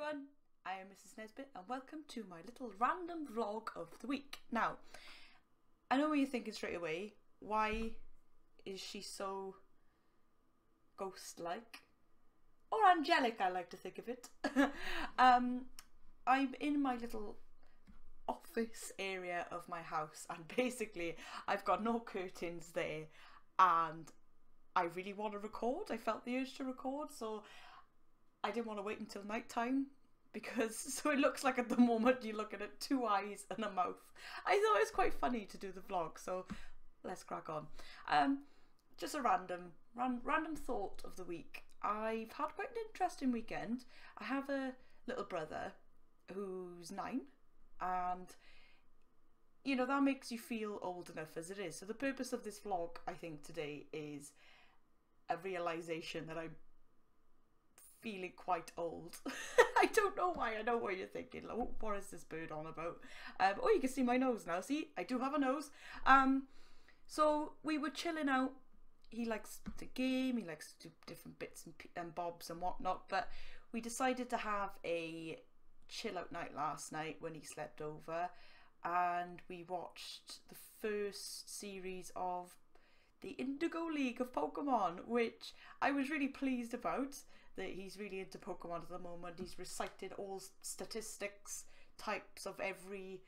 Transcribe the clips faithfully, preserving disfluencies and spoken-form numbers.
everyone, I am Mrs Nesbitt and welcome to my little random vlog of the week. Now, I know what you're thinking straight away, why is she so ghost-like? Or angelic, I like to think of it. um, I'm in my little office area of my house and basically I've got no curtains there and I really want to record. I felt the urge to record, so I didn't want to wait until night time because so it looks like at the moment you're looking at two eyes and a mouth. I thought it was quite funny to do the vlog, so let's crack on. Um, just a random ran, random thought of the week. I've had quite an interesting weekend. I have a little brother who's nine and you know that makes you feel old enough as it is. So the purpose of this vlog I think today is a realization that I'm feeling quite old. I don't know why. I know what you're thinking, like, oh, what is this bird on about? Um, oh, you can see my nose now. See, I do have a nose. Um, so we were chilling out. He likes to game, he likes to do different bits and, and bobs and whatnot, but we decided to have a chill out night last night when he slept over, and we watched the first series of The Indigo League of Pokemon, which I was really pleased about. That he's really into Pokemon at the moment. He's recited all statistics, types of every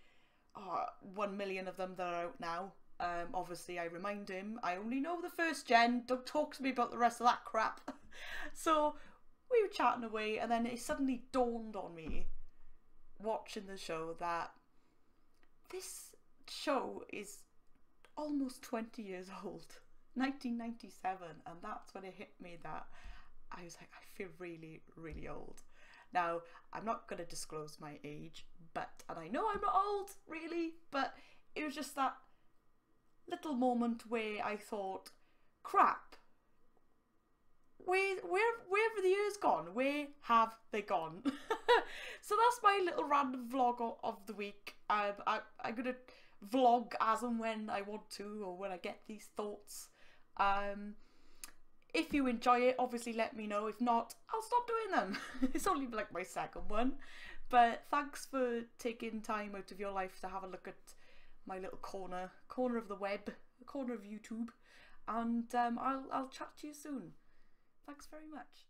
uh, one million of them that are out now. Um, obviously, I remind him, I only know the first gen. Don't talk to me about the rest of that crap. So we were chatting away, and then it suddenly dawned on me, watching the show, that this show is almost twenty years old, nineteen ninety-seven, and that's when it hit me that I was like, I feel really really old. Now I'm not going to disclose my age, but and I know I'm not old really, but it was just that little moment where I thought, crap, where where where have the years gone? Where have they gone? So that's my little random vlog of the week. Um, I, I'm gonna vlog as and when I want to, or when I get these thoughts. Um, if you enjoy it, obviously let me know. If not, I'll stop doing them. It's only like my second one, but thanks for taking time out of your life to have a look at my little corner corner of the web, corner of YouTube, and um, I'll I'll chat to you soon. Thanks very much.